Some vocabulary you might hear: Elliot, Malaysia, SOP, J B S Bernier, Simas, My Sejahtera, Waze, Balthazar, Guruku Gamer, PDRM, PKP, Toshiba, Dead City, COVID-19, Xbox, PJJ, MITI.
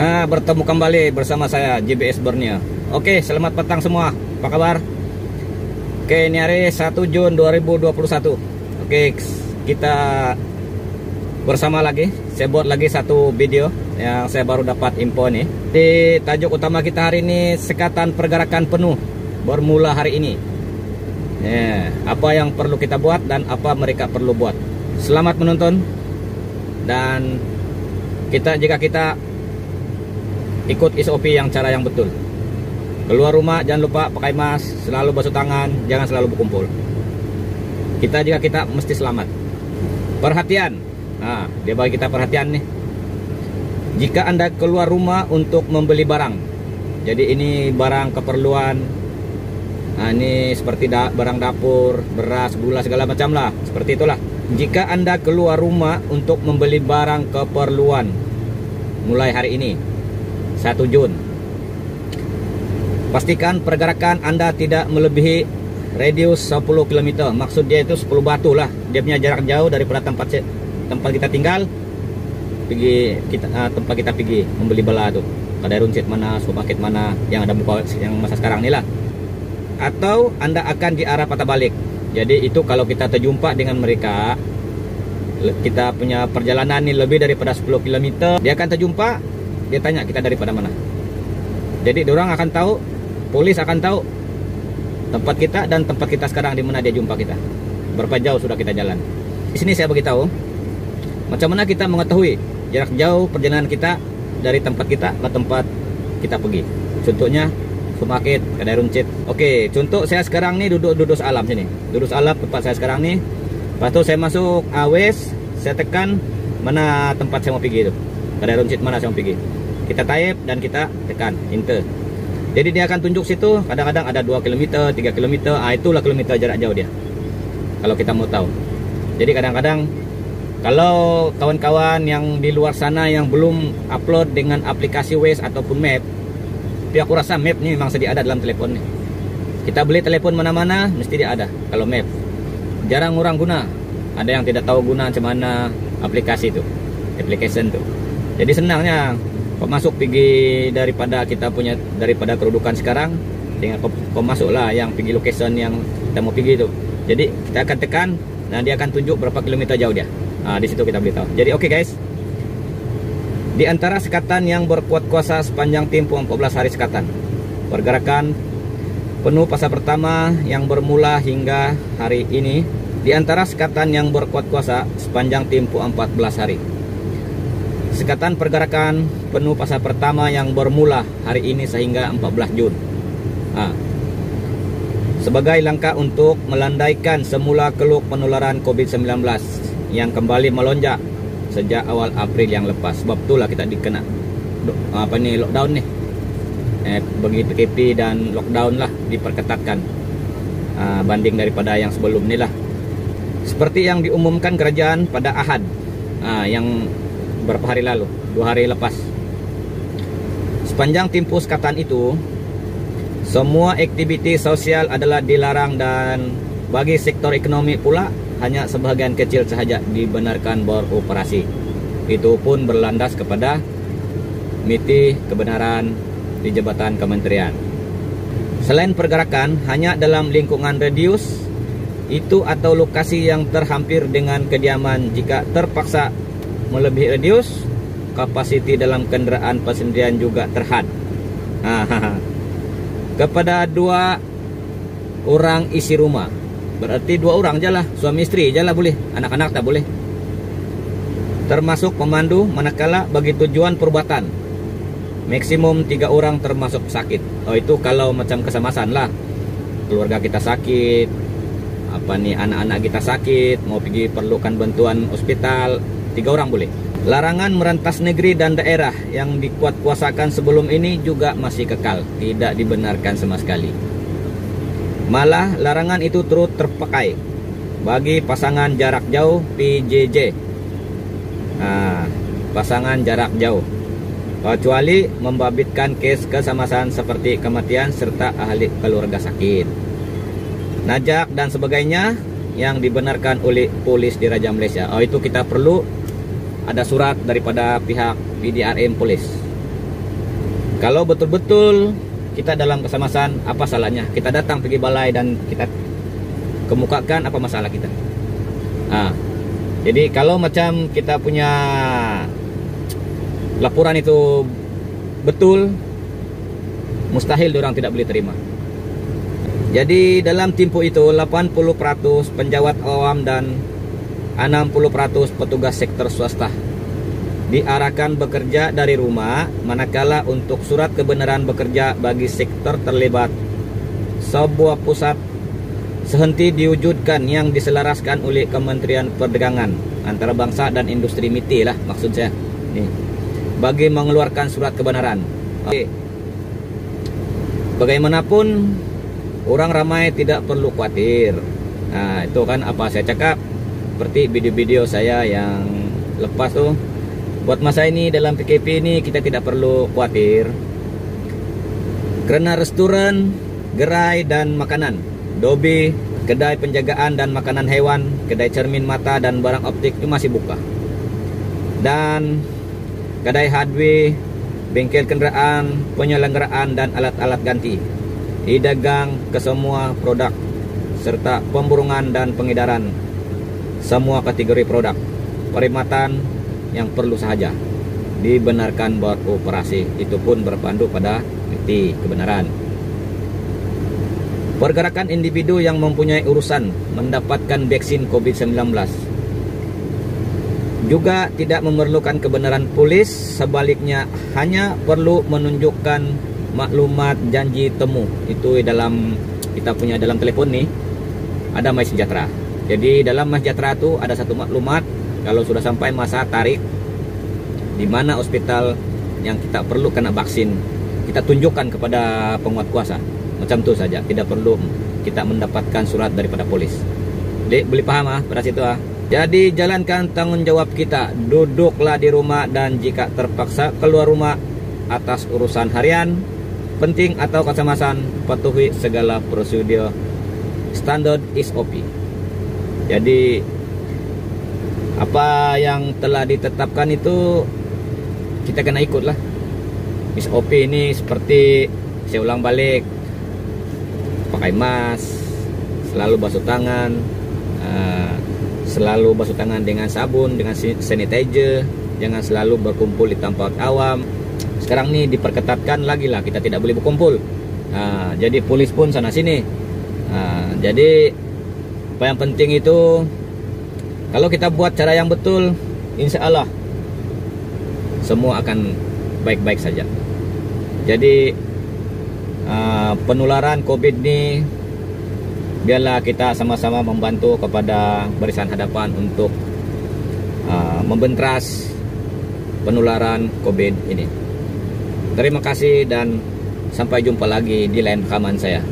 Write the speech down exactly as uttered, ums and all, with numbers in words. Nah, bertemu kembali bersama saya J B S Bernier. Oke, selamat petang semua. Apa kabar? Oke, ini hari satu Jun dua ribu dua puluh satu. Oke, kita bersama lagi. Saya buat lagi satu video yang saya baru dapat info nih. Di tajuk utama kita hari ini, sekatan pergerakan penuh bermula hari ini. Ya, apa yang perlu kita buat dan apa mereka perlu buat. Selamat menonton. Dan kita jika kita ikut S O P yang cara yang betul. Keluar rumah jangan lupa pakai mask, selalu basuh tangan, jangan selalu berkumpul. Kita jika kita mesti selamat. Perhatian. Nah, dia bagi kita perhatian nih. Jika Anda keluar rumah untuk membeli barang. Jadi ini barang keperluan. Nah, ini seperti da barang dapur, beras, gula, segala macam lah. Seperti itulah. Jika Anda keluar rumah untuk membeli barang keperluan, mulai hari ini, satu Jun, pastikan pergerakan Anda tidak melebihi radius sepuluh kilometer. Maksud dia itu sepuluh batu lah. Dia punya jarak jauh daripada tempat tempat kita tinggal, pergi kita, uh, tempat kita pergi membeli bela tuh. Kedai runcit mana, supermarket mana, yang ada buka yang masa sekarang nih lah. Atau Anda akan di arah patah balik. Jadi itu kalau kita terjumpa dengan mereka, kita punya perjalanan ini lebih daripada sepuluh kilometer, dia akan terjumpa, dia tanya kita daripada mana. Jadi orang akan tahu, polis akan tahu tempat kita dan tempat kita sekarang di mana dia jumpa kita. Berapa jauh sudah kita jalan. Di sini saya beritahu macam mana kita mengetahui jarak jauh perjalanan kita dari tempat kita ke tempat kita pergi. Contohnya supermarket, kedai runcit. Oke, contoh saya sekarang nih duduk duduk alam sini. Duduk alam tempat saya sekarang nih. Lepas itu saya masuk Waze, saya tekan mana tempat saya mau pergi itu. Kedai runcit mana saya mau pergi. Kita type dan kita tekan enter. Jadi dia akan tunjuk situ, kadang-kadang ada dua kilometer, tiga kilometer, ah itulah kilometer jarak jauh dia. Kalau kita mau tahu. Jadi kadang-kadang kalau kawan-kawan yang di luar sana yang belum upload dengan aplikasi Waze ataupun map, tapi aku rasa map ini memang sedia ada dalam telepon nih. Kita beli telepon mana-mana mesti dia ada. Kalau map jarang orang guna. Ada yang tidak tahu guna macam mana aplikasi itu, application itu. Jadi senangnya pemasuk pergi daripada kita punya daripada kerudukan sekarang dengan pemasuk lah yang pergi location yang kita mau pergi itu. Jadi kita akan tekan dan dia akan tunjuk berapa kilometer jauh dia. Nah, di situ kita beritahu. Jadi oke okay, guys. Di antara sekatan yang berkuat kuasa sepanjang tempo empat belas hari sekatan, pergerakan penuh pasal pertama yang bermula hingga hari ini. Di antara sekatan yang berkuat kuasa sepanjang tempo empat belas hari. Sekatan pergerakan penuh pasal pertama yang bermula hari ini sehingga empat belas Jun. Nah, sebagai langkah untuk melandaikan semula keluh penularan COVID sembilan belas yang kembali melonjak sejak awal April yang lepas. Sebab itulah kita dikena apa nih lockdown nih. Eh, bagi P K P dan lockdown lah diperketatkan uh, banding daripada yang sebelum nih lah. Seperti yang diumumkan kerajaan pada Ahad uh, yang beberapa hari lalu, dua hari lepas. Sepanjang tempo sekatan itu, semua aktiviti sosial adalah dilarang dan bagi sektor ekonomi pula hanya sebagian kecil sahaja dibenarkan beroperasi. Itu pun berlandas kepada MITI kebenaran di jabatan kementerian. Selain pergerakan, hanya dalam lingkungan radius itu atau lokasi yang terhampir dengan kediaman jika terpaksa melebihi radius, kapasiti dalam kendaraan persendirian juga terhad. Kepada dua orang isi rumah. Berarti dua orang jalah, suami istri jalah boleh, anak-anak tak boleh. Termasuk pemandu manakala bagi tujuan perubatan. Maksimum tiga orang termasuk sakit. Oh itu kalau macam kesamasan lah. Keluarga kita sakit, apa nih anak-anak kita sakit, mau pergi perlukan bantuan hospital, tiga orang boleh. Larangan merentas negeri dan daerah yang dikuatkuasakan sebelum ini juga masih kekal, tidak dibenarkan sama sekali. Malah larangan itu turut terpakai bagi pasangan jarak jauh P J J. Nah, pasangan jarak jauh kecuali membabitkan kes kesamaan seperti kematian serta ahli keluarga sakit, najak dan sebagainya yang dibenarkan oleh polis di Raja Malaysia. Oh itu kita perlu ada surat daripada pihak P D R M polis. Kalau betul-betul kita dalam kesamasan, apa salahnya? Kita datang pergi balai dan kita kemukakan apa masalah kita. Nah, jadi kalau macam kita punya laporan itu betul, mustahil orang tidak boleh terima. Jadi dalam tempoh itu delapan puluh persen penjawat awam dan enam puluh persen petugas sektor swasta diarahkan bekerja dari rumah, manakala untuk surat kebenaran bekerja bagi sektor terlibat sebuah pusat sehenti diwujudkan yang diselaraskan oleh Kementerian Perdagangan Antarabangsa dan Industri MITI lah maksud saya. Nih, bagi mengeluarkan surat kebenaran. Oke. Bagaimanapun orang ramai tidak perlu khawatir. Nah, itu kan apa saya cakap seperti video-video saya yang lepas tuh. Buat masa ini dalam P K P ini kita tidak perlu khawatir karena restoran, gerai dan makanan, dobi, kedai penjagaan dan makanan hewan, kedai cermin mata dan barang optik itu masih buka. Dan kedai hardware, bengkel kenderaan, penyelenggaraan dan alat-alat ganti, e-dagang ke semua produk serta pemburungan dan pengedaran semua kategori produk, perkhidmatan yang perlu saja dibenarkan beroperasi, itu pun berpandu pada bukti kebenaran. Pergerakan individu yang mempunyai urusan mendapatkan vaksin COVID sembilan belas juga tidak memerlukan kebenaran polis, sebaliknya hanya perlu menunjukkan maklumat janji temu. Itu dalam kita punya dalam telepon nih ada My Sejahtera. Jadi dalam My Sejahtera itu ada satu maklumat. Kalau sudah sampai masa tarik di mana hospital yang kita perlu kena vaksin, kita tunjukkan kepada penguat kuasa. Macam itu saja, tidak perlu kita mendapatkan surat daripada polis. Dek, boleh paham ah pada situ ah. Jadi jalankan tanggung jawab kita, duduklah di rumah dan jika terpaksa keluar rumah atas urusan harian, penting atau kecemasan, patuhi segala prosedur standar S O P. Jadi apa yang telah ditetapkan itu kita kena ikutlah. S O P ini seperti saya ulang balik, pakai mask, selalu basuh tangan, uh, selalu basuh tangan dengan sabun, dengan sanitizer, jangan selalu berkumpul di tempat awam. Sekarang nih diperketatkan lagi lah, kita tidak boleh berkumpul. Uh, jadi polis pun sana sini. Uh, jadi apa yang penting itu, kalau kita buat cara yang betul, insya Allah semua akan baik-baik saja. Jadi uh, penularan COVID ini biarlah kita sama-sama membantu kepada barisan hadapan untuk uh, membenteras penularan COVID ini. Terima kasih dan sampai jumpa lagi di lain rekaman saya.